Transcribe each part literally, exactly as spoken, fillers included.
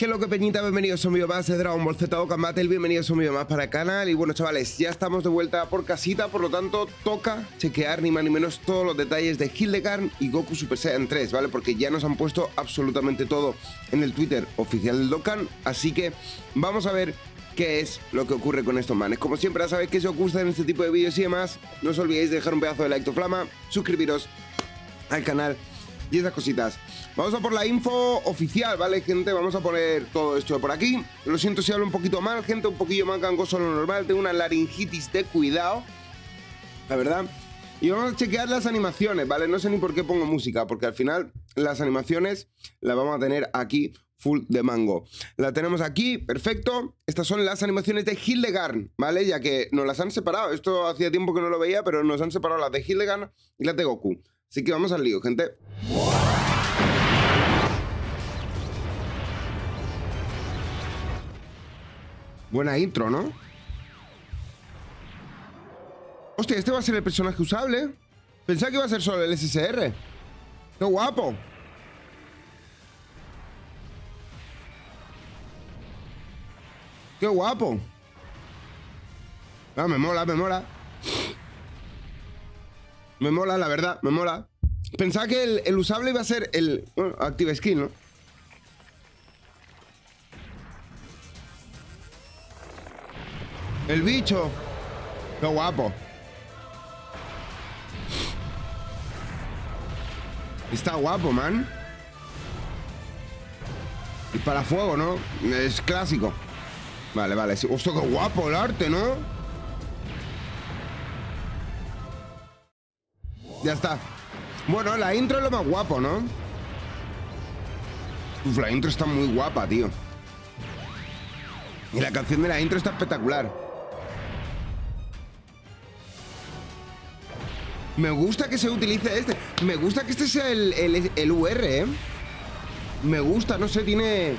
¿Qué es lo que, Peñita? Bienvenidos a un vídeo más de Dragon Ball Z Dokkan Battle, bienvenidos a un vídeo más para el canal. Y bueno, chavales, ya estamos de vuelta por casita, por lo tanto, toca chequear ni más ni menos todos los detalles de Hildegarn y Goku Super Saiyan tres, ¿vale? Porque ya nos han puesto absolutamente todo en el Twitter oficial del Dokkan, así que vamos a ver qué es lo que ocurre con estos manes. Como siempre, ya sabéis que si os gustan este tipo de vídeos y demás, no os olvidéis de dejar un pedazo de like to flama, suscribiros al canal y esas cositas. Vamos a por la info oficial, ¿vale, gente? Vamos a poner todo esto por aquí. Lo siento si hablo un poquito mal, gente, un poquillo más gangoso lo normal. Tengo una laringitis de cuidado, la verdad. Y vamos a chequear las animaciones, ¿vale? No sé ni por qué pongo música, porque al final las animaciones las vamos a tener aquí full de mango. La tenemos aquí, perfecto. Estas son las animaciones de Hildegarn, ¿vale? Ya que nos las han separado. Esto hacía tiempo que no lo veía, pero nos han separado las de Hildegarn y las de Goku. Así que vamos al lío, gente. Buena intro, ¿no? Hostia, este va a ser el personaje usable. Pensaba que iba a ser solo el S S R. ¡Qué guapo! ¡Qué guapo! Ah, me mola, me mola. Me mola, la verdad, me mola. Pensaba que el, el usable iba a ser el... Bueno, Active Skin, ¿no? El bicho. Qué guapo. Está guapo, man. Y para fuego, ¿no? Es clásico. Vale, vale. Hostia, qué guapo el arte, ¿no? Ya está. Bueno, la intro es lo más guapo, ¿no? Uf, la intro está muy guapa, tío. Y la canción de la intro está espectacular. Me gusta que se utilice este. Me gusta que este sea el, el, el U R, ¿eh? Me gusta, no sé, tiene...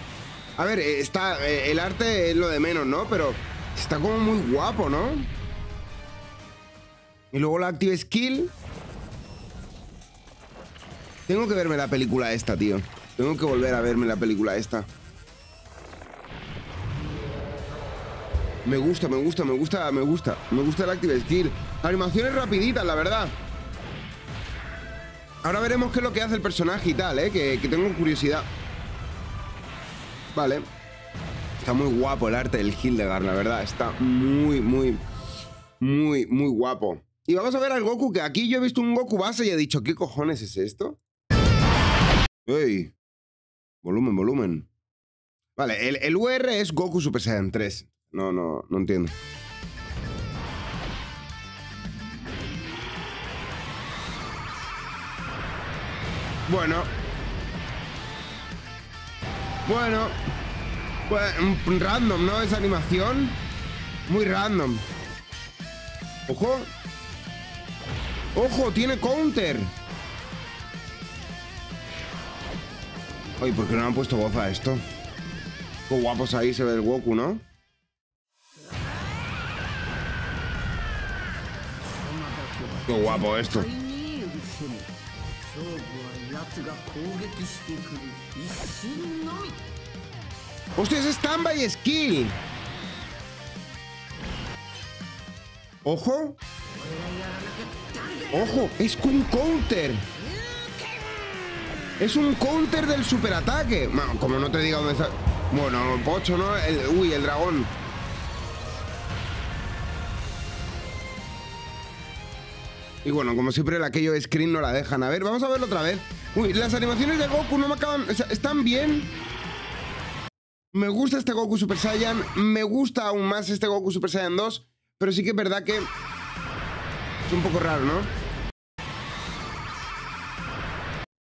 A ver, está... El arte es lo de menos, ¿no? Pero está como muy guapo, ¿no? Y luego la Active Skill... Tengo que verme la película esta, tío. Tengo que volver a verme la película esta. Me gusta, me gusta, me gusta, me gusta. Me gusta el Active Skill. Animaciones rapiditas, la verdad. Ahora veremos qué es lo que hace el personaje y tal, ¿eh? Que, que tengo curiosidad. Vale. Está muy guapo el arte del Hildegarn, la verdad. Está muy, muy, muy, muy guapo. Y vamos a ver al Goku, que aquí yo he visto un Goku base y he dicho, ¿qué cojones es esto? ¡Ey! Volumen, volumen. Vale, el, el U R es Goku Super Saiyan tres. No, no, no entiendo. Bueno. Bueno. Pues, random, ¿no? Esa animación. Muy random. Ojo. ¡Ojo! ¡Tiene counter! Oye, ¿por qué no me han puesto voz a esto? Qué guapos ahí se ve el Goku, ¿no? Qué guapo esto. ¡Hostia, es Standby Skill! ¡Ojo! ¡Ojo! ¡Es un counter! ¡Es un counter del superataque! Man, como no te diga dónde está... Bueno, pocho, ¿no? El... Uy, el dragón. Y bueno, como siempre, aquello de screen no la dejan. A ver, vamos a verlo otra vez. Uy, las animaciones de Goku no me acaban... Están bien. Me gusta este Goku Super Saiyan. Me gusta aún más este Goku Super Saiyan dos. Pero sí que es verdad que... Es un poco raro, ¿no?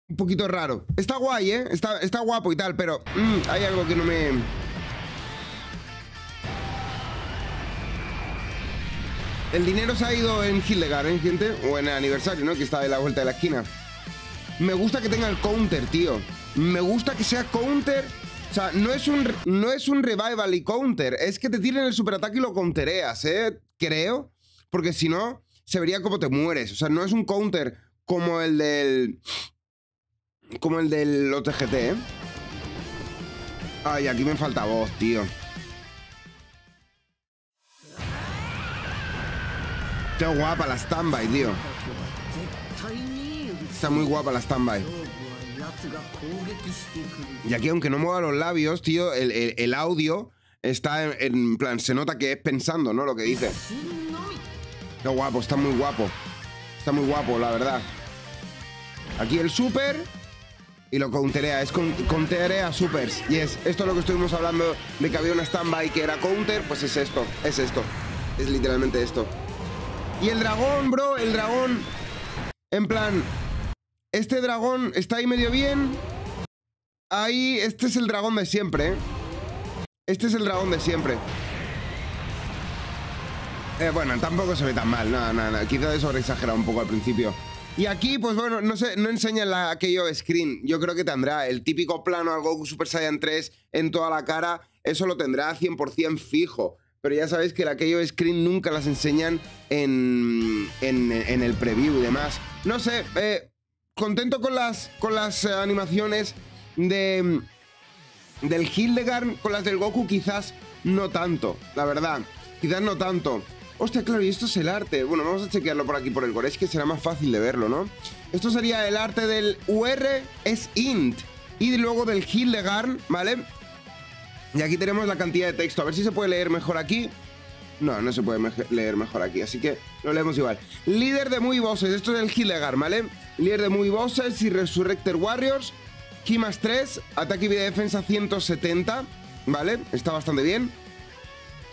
Un poquito raro. Está guay, ¿eh? Está, está guapo y tal, pero... Mmm, hay algo que no me... El dinero se ha ido en Hildegarn, ¿eh, gente? O en el aniversario, ¿no? Que está de la vuelta de la esquina. Me gusta que tenga el counter, tío. Me gusta que sea counter... O sea, no es un, no es un revival y counter. Es que te tiren el superataque y lo countereas, ¿eh? Creo. Porque si no, se vería como te mueres. O sea, no es un counter como el del... Como el del O T G T, ¿eh? Ay, aquí me falta voz, tío. Qué guapa la standby, tío. Está muy guapa la standby. Y aquí, aunque no mueva los labios, tío, el, el, el audio está en, en plan, se nota que es pensando, ¿no? Lo que dice. Qué guapo, está muy guapo. Está muy guapo, la verdad. Aquí el super. Y lo counterea, es con, counterea supers. Y es, esto es lo que estuvimos hablando de que había una standby que era counter. Pues es esto, es esto. Es literalmente esto. Y el dragón, bro, el dragón. En plan, este dragón está ahí medio bien. Ahí, este es el dragón de siempre, ¿eh? Este es el dragón de siempre. Eh, bueno, tampoco se ve tan mal, no, no, no. Quizás sobre exagerado un poco al principio. Y aquí, pues bueno, no sé, no enseña la, aquello screen. Yo creo que tendrá el típico plano al Goku Super Saiyan tres en toda la cara. Eso lo tendrá cien por cien fijo. Pero ya sabéis que el aquello screen nunca las enseñan en, en, en el preview y demás. No sé, eh, contento con las, con las eh, animaciones de, del Hildegarn, con las del Goku quizás no tanto, la verdad. Quizás no tanto. Hostia, claro, y esto es el arte. Bueno, vamos a chequearlo por aquí, por el gore. Es que será más fácil de verlo, ¿no? Esto sería el arte del U R, es int. Y luego del Hildegarn, ¿vale? Y aquí tenemos la cantidad de texto. A ver si se puede leer mejor aquí. No, no se puede me leer mejor aquí, así que lo leemos igual. Líder de Movie Bosses. Esto es el Hildegarn, ¿vale? Líder de Movie Bosses y Resurrected Warriors. Ki más tres. Ataque y vida de defensa ciento setenta, ¿vale? Está bastante bien.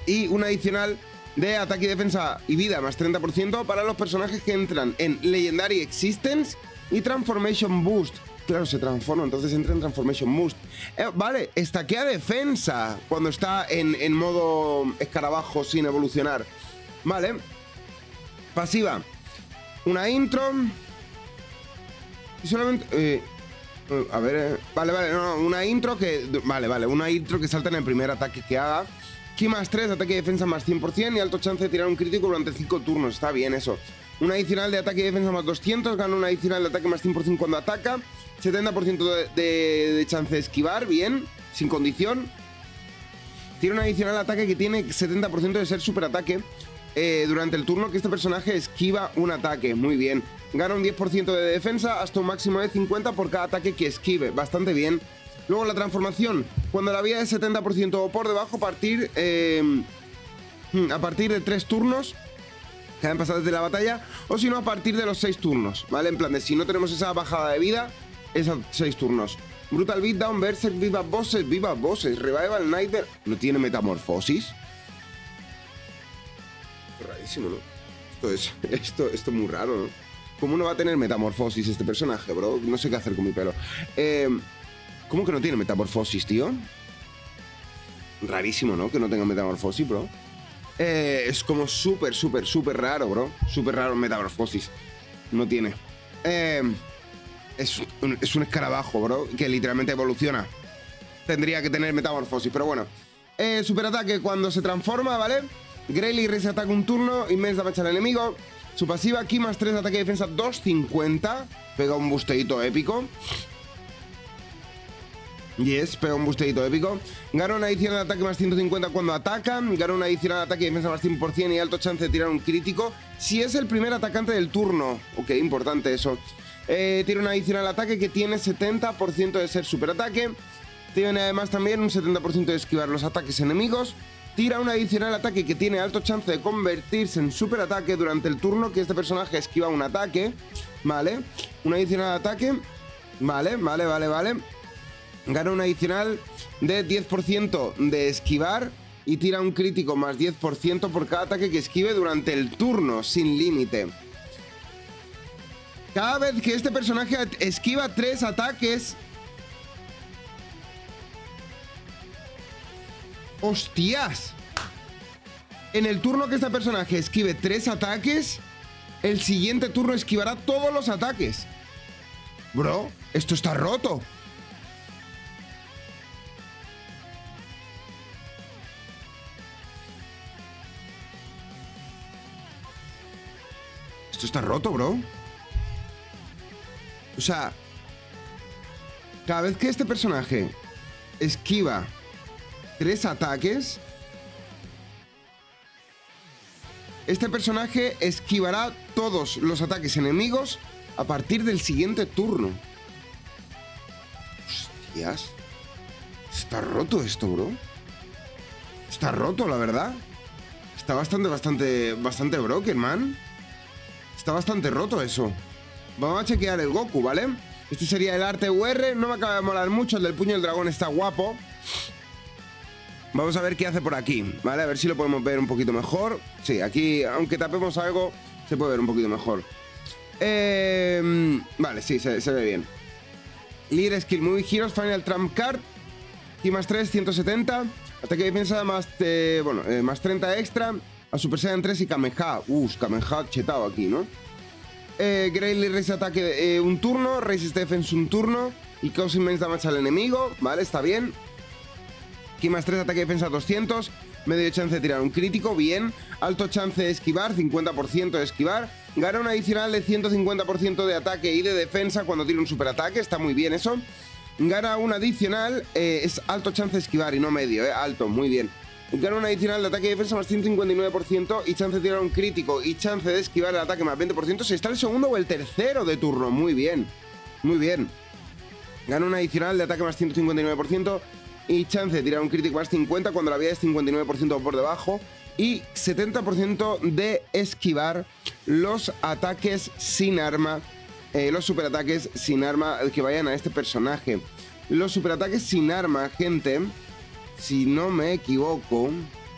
Y un adicional de ataque y defensa y vida más treinta por ciento para los personajes que entran en Legendary Existence y Transformation Boost. Claro, se transforma, entonces entra en Transformation Boost. Eh, vale, estaquea defensa cuando está en, en modo escarabajo sin evolucionar. Vale. Pasiva. Una intro. Y solamente... Eh, a ver... Eh, vale, vale, no, no, una intro que... Vale, vale, una intro que salta en el primer ataque que haga. Ki más tres, ataque y defensa más cien por ciento y alto chance de tirar un crítico durante cinco turnos. Está bien eso. Un adicional de ataque y defensa más doscientos. Gana un adicional de ataque más cien por ciento cuando ataca. setenta por ciento de, de, de chance de esquivar. Bien. Sin condición. Tiene un adicional de ataque que tiene setenta por ciento de ser superataque. Eh, durante el turno que este personaje esquiva un ataque. Muy bien. Gana un diez por ciento de defensa hasta un máximo de cincuenta por cada ataque que esquive. Bastante bien. Luego la transformación, cuando la vida es setenta por ciento o por debajo, a partir, eh, a partir de tres turnos que han pasado desde la batalla, o si no a partir de los seis turnos, ¿vale? En plan de si no tenemos esa bajada de vida, es a seis turnos. Brutal Beatdown, Berserk, Viva Bosses, Viva Bosses, Revival Nighter, ¿no tiene metamorfosis? Rarísimo, ¿no? Esto es, esto, esto es muy raro, ¿no? ¿Cómo no va a tener metamorfosis este personaje, bro? No sé qué hacer con mi pelo. Eh... ¿Cómo que no tiene metamorfosis, tío? Rarísimo, ¿no? Que no tenga metamorfosis, bro. Eh, es como súper, súper, súper raro, bro. Súper raro metamorfosis. No tiene. Eh, es, un, es un escarabajo, bro, que literalmente evoluciona. Tendría que tener metamorfosis, pero bueno. Eh, superataque cuando se transforma, ¿vale? Grayley Race ataca un turno, inmensa mecha al enemigo. Su pasiva aquí más tres, ataque y defensa doscientos cincuenta. Pega un busteito épico. Yes, pega un busteito épico. Gana una adicional de ataque más ciento cincuenta cuando ataca. Gana una adicional de ataque y defensa más cien por ciento y alto chance de tirar un crítico si es el primer atacante del turno. Ok, importante eso. eh, Tiene una adicional de ataque que tiene setenta por ciento de ser superataque. Tiene además también un setenta por ciento de esquivar los ataques enemigos. Tira un adicional de ataque que tiene alto chance de convertirse en superataque durante el turno que este personaje esquiva un ataque. Vale, un adicional de ataque. Vale, vale, vale, vale. Gana un adicional de diez por ciento de esquivar y tira un crítico más diez por ciento por cada ataque que esquive durante el turno, sin límite. Cada vez que este personaje esquiva tres ataques... ¡Hostias! En el turno que este personaje esquive tres ataques, el siguiente turno esquivará todos los ataques. Bro, esto está roto. Esto está roto, bro. O sea, cada vez que este personaje esquiva tres ataques. Este personaje esquivará todos los ataques enemigos a partir del siguiente turno. Hostias. Está roto esto, bro. Está roto, la verdad. Está bastante, bastante, bastante broken, man. Está bastante roto eso. Vamos a chequear el Goku, ¿vale? Este sería el arte U R. No me acaba de molar mucho. El del puño del dragón está guapo. Vamos a ver qué hace por aquí, ¿vale? A ver si lo podemos ver un poquito mejor. Sí, aquí, aunque tapemos algo, se puede ver un poquito mejor. Eh, vale, sí, se, se ve bien. Leader Skill, Movie Heroes, Final Tramp Card. Y más tres, ciento setenta. Ataque de defensa más, eh, bueno, eh, más treinta extra. A Super Saiyan tres y Kamehameha. Uh, Kamehameha chetado aquí, ¿no? Eh, Greatly Raise ataque eh, un turno. Raise Defense un turno. Y Cause Immense Damage al enemigo. Vale, está bien. Aquí más tres, ataque y defensa doscientos, medio chance de tirar un crítico, bien. Alto chance de esquivar, cincuenta por ciento de esquivar. Gana un adicional de ciento cincuenta por ciento de ataque y de defensa cuando tira un superataque, está muy bien eso. Gana un adicional, eh, es alto chance de esquivar y no medio, eh, alto, muy bien. Gana un adicional de ataque y defensa más ciento cincuenta y nueve por ciento y chance de tirar un crítico y chance de esquivar el ataque más veinte por ciento si está el segundo o el tercero de turno, muy bien, muy bien. Gana un adicional de ataque más ciento cincuenta y nueve por ciento. Y chance de tirar un crítico más cincuenta cuando la vida es cincuenta y nueve por ciento por debajo. Y setenta por ciento de esquivar los ataques sin arma. Eh, los superataques sin arma que vayan a este personaje. Los superataques sin arma, gente. Si no me equivoco,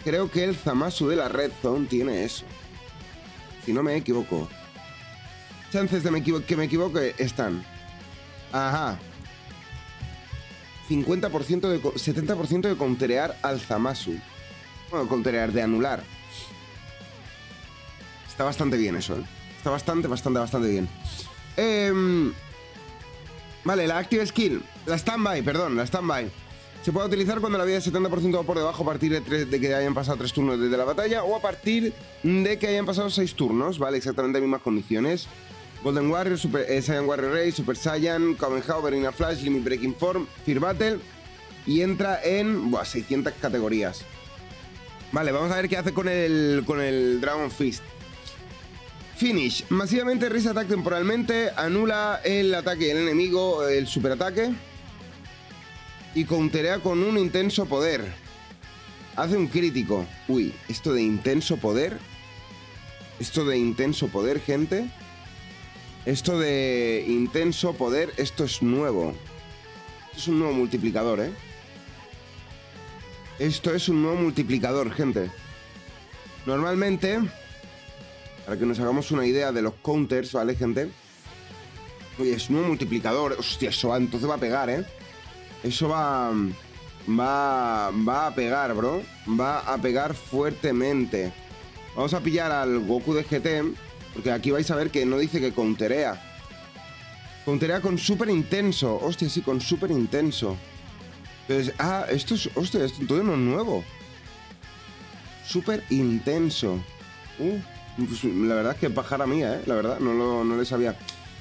creo que el Zamasu de la Red Zone tiene eso. Si no me equivoco. Chances de me equivo- que me equivoque están. Ajá. cincuenta por ciento de... setenta por ciento de counterear al Zamasu. Bueno, counterear, de anular. Está bastante bien eso, ¿eh? Está bastante, bastante, bastante bien. Eh, vale, la Active Skill. La Standby, perdón, la Standby. Se puede utilizar cuando la vida es setenta por ciento por debajo a partir de, tres, de que hayan pasado tres turnos desde la batalla o a partir de que hayan pasado seis turnos, ¿vale? Exactamente las mismas condiciones. Golden Warrior, Super, eh, Saiyan Warrior Ray, Super Saiyan, Kamehameha, Berena Flash, Limit Breaking Form, Fear Battle. Y entra en... Buah, seiscientas categorías. Vale, vamos a ver qué hace con el, con el Dragon Fist. Finish. Masivamente Raise Attack temporalmente. Anula el ataque del enemigo, el superataque. Y counterea con un intenso poder. Hace un crítico. Uy, esto de intenso poder. Esto de intenso poder, gente. Esto de intenso poder, esto es nuevo. Esto es un nuevo multiplicador, ¿eh? Esto es un nuevo multiplicador, gente. Normalmente, para que nos hagamos una idea de los counters, ¿vale, gente? Oye, es un nuevo multiplicador. Hostia, eso va, entonces va a pegar, ¿eh? Eso va... Va... Va a pegar, bro. Va a pegar fuertemente. Vamos a pillar al Goku de G T... Porque aquí vais a ver que no dice que counterea. Counterea con súper intenso. Hostia, sí, con súper intenso. Entonces, ah, esto es... Hostia, esto todo no es nuevo. Súper intenso. Uh, pues la verdad es que pájara mía, ¿eh? La verdad, no lo, no le sabía.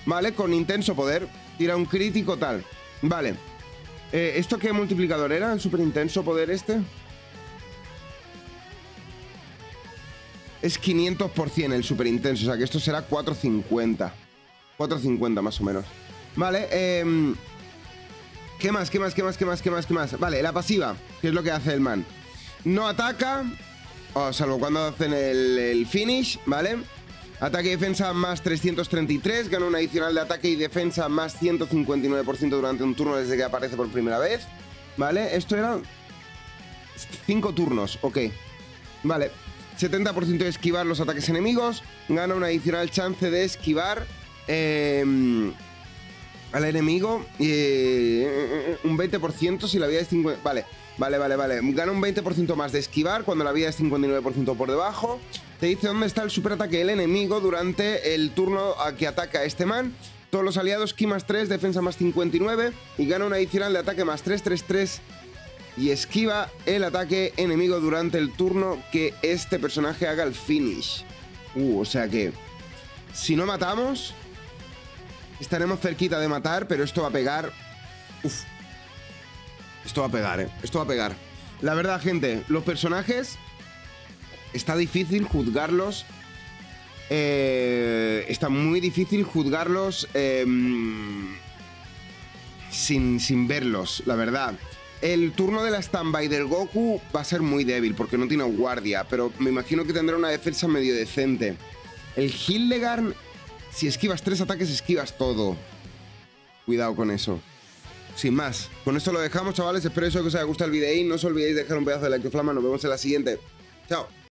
Vale, con intenso poder. Tira un crítico tal. Vale. Eh, ¿Esto qué multiplicador era? ¿El súper intenso poder este? Es quinientos por ciento el super intenso, o sea que esto será cuatrocientos cincuenta. cuatrocientos cincuenta más o menos. Vale, eh, ¿qué más? ¿Qué más? ¿Qué más? ¿Qué más? ¿Qué más? ¿Qué más? Vale, la pasiva, que es lo que hace el man. No ataca, oh, salvo cuando hacen el, el finish, ¿vale? Ataque y defensa más trescientos treinta y tres, gana un adicional de ataque y defensa más ciento cincuenta y nueve por ciento durante un turno desde que aparece por primera vez. ¿Vale? Esto eran cinco turnos, ok. Vale. setenta por ciento de esquivar los ataques enemigos. Gana una adicional chance de esquivar eh, al enemigo. Eh, un veinte por ciento si la vida es cincuenta por ciento. Vale, vale, vale, vale. Gana un veinte por ciento más de esquivar cuando la vida es cincuenta y nueve por ciento por debajo. Te dice dónde está el superataque del enemigo durante el turno a que ataca este man. Todos los aliados, Ki más tres, defensa más cincuenta y nueve. Y gana una adicional de ataque más tres, tres, tres. Y esquiva el ataque enemigo durante el turno que este personaje haga el finish. Uh, o sea que... Si no matamos... Estaremos cerquita de matar, pero esto va a pegar... Uf. Esto va a pegar, eh. Esto va a pegar. La verdad, gente, los personajes está difícil juzgarlos. Eh, está muy difícil juzgarlos eh, sin, sin verlos, la verdad. El turno de la stand-by del Goku va a ser muy débil porque no tiene guardia, pero me imagino que tendrá una defensa medio decente. El Hildegarn, si esquivas tres ataques, esquivas todo. Cuidado con eso. Sin más, con esto lo dejamos, chavales. Espero eso que os haya gustado el video y no os olvidéis de dejar un pedazo de like o flama. Nos vemos en la siguiente. Chao.